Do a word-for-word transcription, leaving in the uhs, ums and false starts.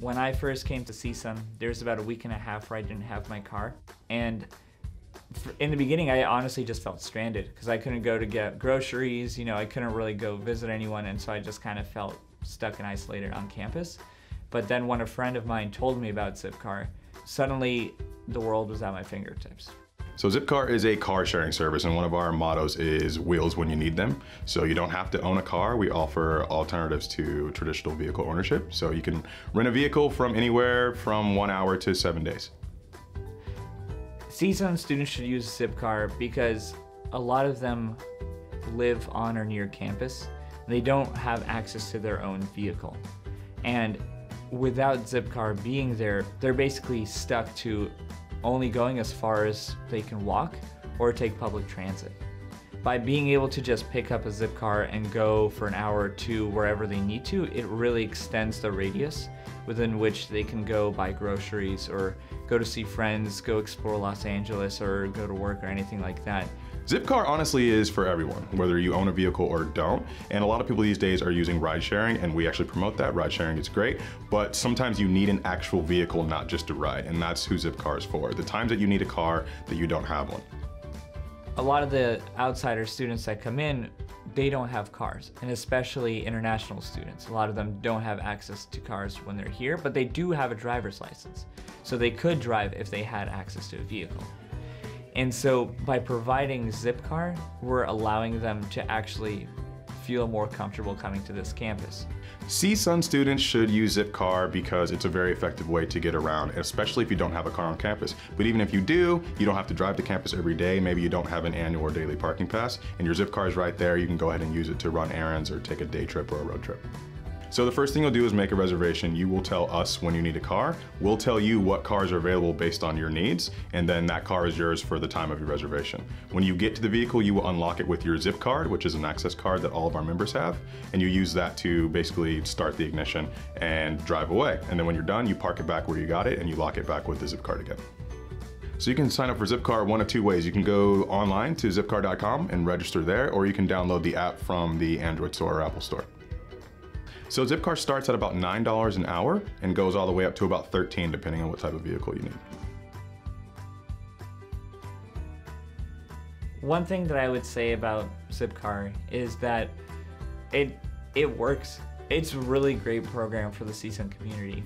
When I first came to C S U N, there was about a week and a half where I didn't have my car. And in the beginning, I honestly just felt stranded because I couldn't go to get groceries, you know, I couldn't really go visit anyone. And so I just kind of felt stuck and isolated on campus. But then when a friend of mine told me about Zipcar, suddenly the world was at my fingertips. So Zipcar is a car sharing service, and one of our mottos is wheels when you need them. So you don't have to own a car. We offer alternatives to traditional vehicle ownership. So you can rent a vehicle from anywhere from one hour to seven days. C S U N students should use Zipcar because a lot of them live on or near campus. They don't have access to their own vehicle. And without Zipcar being there, they're basically stuck to only going as far as they can walk or take public transit. By being able to just pick up a Zipcar and go for an hour or two wherever they need to, it really extends the radius within which they can go buy groceries or go to see friends, go explore Los Angeles or go to work or anything like that. Zipcar honestly is for everyone, whether you own a vehicle or don't. And a lot of people these days are using ride sharing, and we actually promote that. Ride sharing is great, but sometimes you need an actual vehicle, not just a ride, and that's who Zipcar is for. The times that you need a car that you don't have one. A lot of the outsider students that come in, they don't have cars, and especially international students. A lot of them don't have access to cars when they're here, but they do have a driver's license. So they could drive if they had access to a vehicle. And so by providing Zipcar, we're allowing them to actually feel more comfortable coming to this campus. C S U N students should use Zipcar because it's a very effective way to get around, especially if you don't have a car on campus. But even if you do, you don't have to drive to campus every day. Maybe you don't have an annual or daily parking pass, and your Zipcar is right there. You can go ahead and use it to run errands or take a day trip or a road trip. So the first thing you'll do is make a reservation. You will tell us when you need a car. We'll tell you what cars are available based on your needs, and then that car is yours for the time of your reservation. When you get to the vehicle, you will unlock it with your Zip card, which is an access card that all of our members have, and you use that to basically start the ignition and drive away. And then when you're done, you park it back where you got it, and you lock it back with the Zip card again. So you can sign up for Zipcar one of two ways. You can go online to zipcar dot com and register there, or you can download the app from the Android store or Apple store. So Zipcar starts at about nine dollars an hour and goes all the way up to about thirteen dollars depending on what type of vehicle you need. One thing that I would say about Zipcar is that it, it works. It's a really great program for the C S U N community.